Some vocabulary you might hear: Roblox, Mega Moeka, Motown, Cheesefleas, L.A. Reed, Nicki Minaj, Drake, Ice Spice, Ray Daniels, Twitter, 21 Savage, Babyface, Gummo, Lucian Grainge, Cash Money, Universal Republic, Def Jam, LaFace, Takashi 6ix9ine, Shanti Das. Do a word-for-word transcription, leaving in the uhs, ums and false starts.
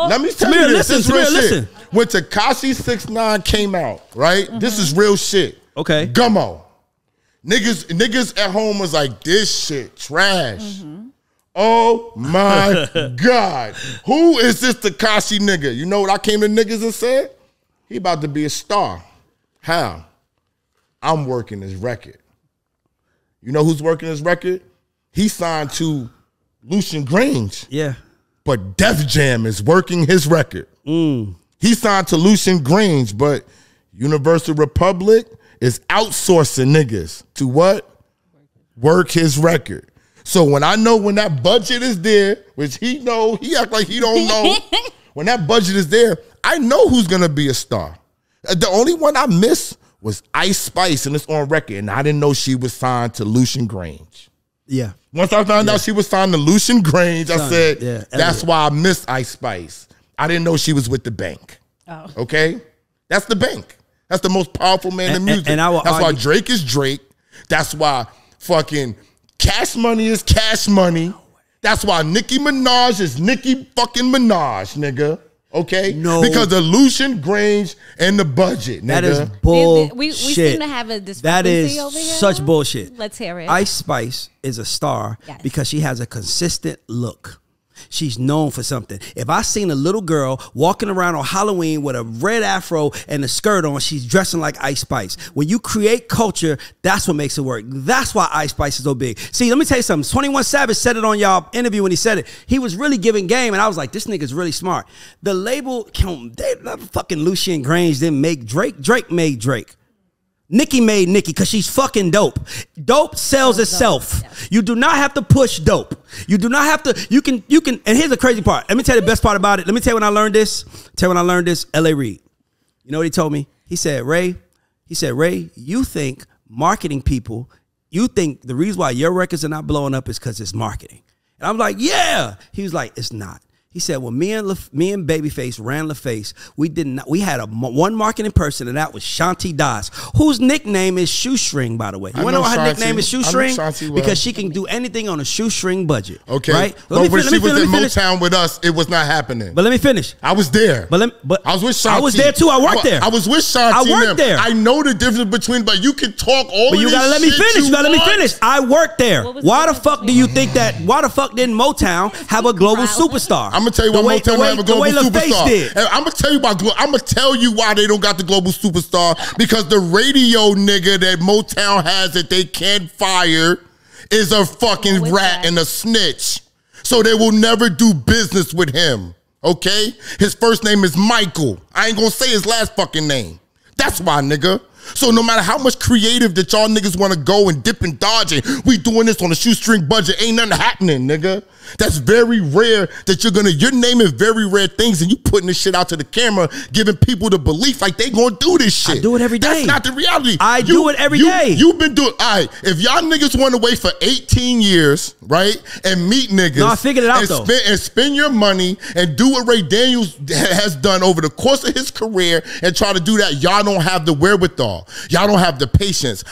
Let me tell Samir, you this. Listen, this is real Samir, shit. Listen. When Takashi six nine came out, right? Mm-hmm. This is real shit. Okay. Gummo. Niggas, niggas at home was like, this shit trash. Mm-hmm. Oh my God. Who is this Takashi nigga? You know what I came to niggas and said? He about to be a star. How? I'm working his record. You know who's working his record? He signed to Lucian Grainge. Yeah. But Def Jam is working his record. Mm. He signed to Lucian Grainge, but Universal Republic is outsourcing niggas to what? Work his record. So when I know when that budget is there, which he know, he act like he don't know. When that budget is there, I know who's going to be a star. The only one I missed was Ice Spice, and it's on record, and I didn't know she was signed to Lucian Grainge. Yeah. Once I found yeah. out she was signed to Lucian Grainge, Son, I said, yeah, that's why I missed Ice Spice. I didn't know she was with the bank. Oh. Okay? That's the bank. That's the most powerful man and, in music. And, and I will that's argue. why Drake is Drake. That's why fucking Cash Money is Cash Money. That's why Nicki Minaj is Nicki fucking Minaj, nigga. Okay? No. Because the Lucian Grainge and the budget, nigga. That is bullshit. We, we seem to have a discrepancy over here. That is such bullshit. Let's hear it. Ice Spice is a star yes. because she has a consistent look. She's known for something. If I seen a little girl walking around on Halloween with a red afro and a skirt on, she's dressing like Ice Spice. When you create culture, that's what makes it work. That's why Ice Spice is so big. See, let me tell you something. twenty-one Savage said it on y'all interview when he said it. He was really giving game, and I was like, this nigga's really smart. The label, they, fucking Lucian Grainge didn't make Drake. Drake made Drake. Nicki made Nicki because she's fucking dope. Dope sells itself. Yeah. You do not have to push dope. You do not have to, you can, you can, and here's the crazy part. Let me tell you the best part about it. Let me tell you when I learned this. Tell you when I learned this, L A. Reed. You know what he told me? He said, Ray, he said, Ray, you think marketing people, you think the reason why your records are not blowing up is because it's marketing. And I'm like, yeah. He was like, it's not. He said, well, me and, La, me and Babyface ran LaFace. We did not, we had a, one marketing person, and that was Shanti Das, whose nickname is Shoestring, by the way. You I wanna know, know her Shanti, nickname is Shoestring? Well. Because she can do anything on a shoestring budget. Okay. Right? But let me, when let she me, was let me in Motown with us, it was not happening. But let me finish. I was there. But, let, but I was with Shanti. I was there too. I worked there. I was with Shanti. I worked them. there. I know the difference between, but you can talk all but you of this gotta let me finish. You, you gotta want. let me finish. I worked there. Why the, the fuck do you think that, why the fuck didn't Motown have a global superstar? I'm gonna tell you why way, Motown way, have a global superstar. And I'm gonna tell you why. I'm gonna tell you why they don't got the global superstar, because the radio nigga that Motown has that they can't fire is a fucking With rat that. and a snitch. So they will never do business with him. Okay, his first name is Michael. I ain't gonna say his last fucking name. That's why, nigga. So no matter how much creative that y'all niggas want to go and dip and dodge it, we doing this on a shoestring budget. Ain't nothing happening, nigga. That's very rare that you're going to, you're naming very rare things and you putting this shit out to the camera, giving people the belief like they going to do this shit. I do it every day. That's not the reality. I you, do it every you, day. You've been doing, all right, if y'all niggas want to wait for eighteen years, right, and meet niggas. No, I figured it out, and though. Spend, and spend your money and do what Ray Daniels has done over the course of his career and try to do that, y'all don't have the wherewithal. Y'all don't have the patience.